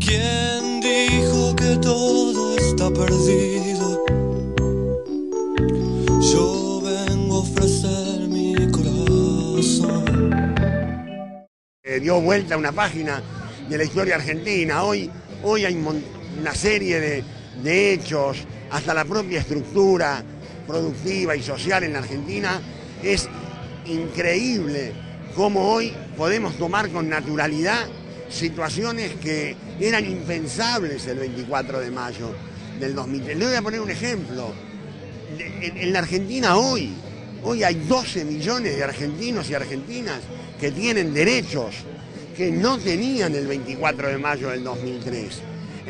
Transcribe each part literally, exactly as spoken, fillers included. ¿Quién dijo que todo está perdido? Yo vengo a ofrecer mi corazón. Eh, dio vuelta una página de la historia argentina. Hoy, hoy hay una serie de, de hechos, hasta la propia estructura productiva y social en la Argentina. Es increíble cómo hoy podemos tomar con naturalidad situaciones que eran impensables el veinticuatro de mayo del dos mil tres. Le voy a poner un ejemplo. En, en la Argentina hoy, hoy hay doce millones de argentinos y argentinas que tienen derechos que no tenían el veinticuatro de mayo del dos mil tres.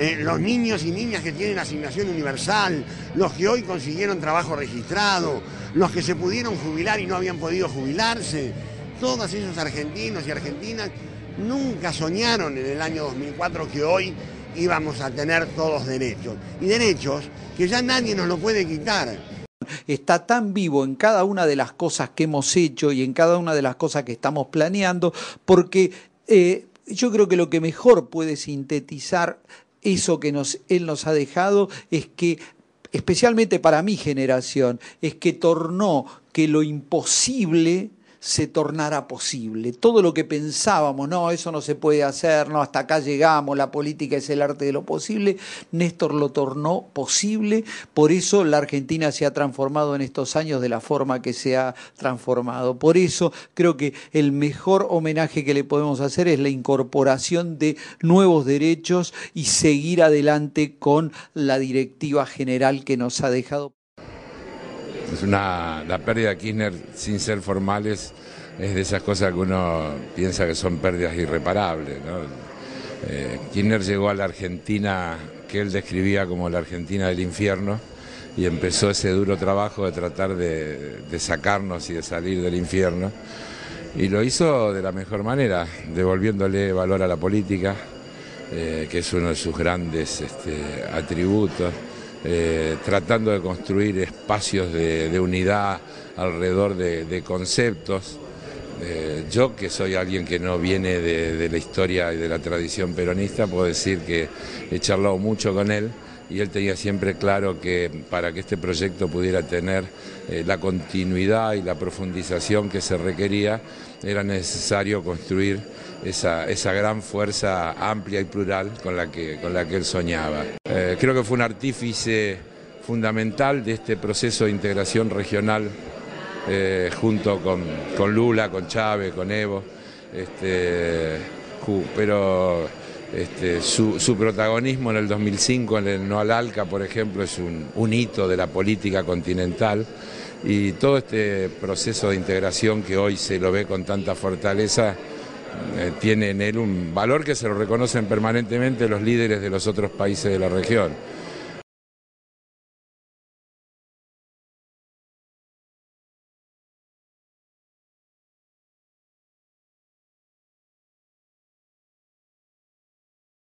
Eh, los niños y niñas que tienen asignación universal, los que hoy consiguieron trabajo registrado, los que se pudieron jubilar y no habían podido jubilarse, todos esos argentinos y argentinas nunca soñaron en el año dos mil cuatro que hoy íbamos a tener todos derechos. Y derechos que ya nadie nos lo puede quitar. Está tan vivo en cada una de las cosas que hemos hecho y en cada una de las cosas que estamos planeando, porque eh, yo creo que lo que mejor puede sintetizar eso que nos, él nos ha dejado es que, especialmente para mi generación, es que tornó que lo imposible se tornara posible. Todo lo que pensábamos, no, eso no se puede hacer, no, hasta acá llegamos, la política es el arte de lo posible, Néstor lo tornó posible. Por eso la Argentina se ha transformado en estos años de la forma que se ha transformado. Por eso creo que el mejor homenaje que le podemos hacer es la incorporación de nuevos derechos y seguir adelante con la directiva general que nos ha dejado. Es una, la pérdida de Kirchner, sin ser formales, es de esas cosas que uno piensa que son pérdidas irreparables, ¿no? Eh, Kirchner llegó a la Argentina que él describía como la Argentina del infierno y empezó ese duro trabajo de tratar de, de sacarnos y de salir del infierno. Y lo hizo de la mejor manera, devolviéndole valor a la política, eh, que es uno de sus grandes este, atributos. Eh, tratando de construir espacios de, de unidad alrededor de, de conceptos. Eh, yo, que soy alguien que no viene de, de la historia y de la tradición peronista, puedo decir que he charlado mucho con él y él tenía siempre claro que para que este proyecto pudiera tener eh, la continuidad y la profundización que se requería, era necesario construir esa, esa gran fuerza amplia y plural con la que, con la que él soñaba. Eh, creo que fue un artífice fundamental de este proceso de integración regional eh, junto con, con Lula, con Chávez, con Evo, este, pero este, su, su protagonismo en el dos mil cinco, en el no al Alca, por ejemplo, es un, un hito de la política continental. Y todo este proceso de integración que hoy se lo ve con tanta fortaleza, eh, tiene en él un valor que se lo reconocen permanentemente los líderes de los otros países de la región.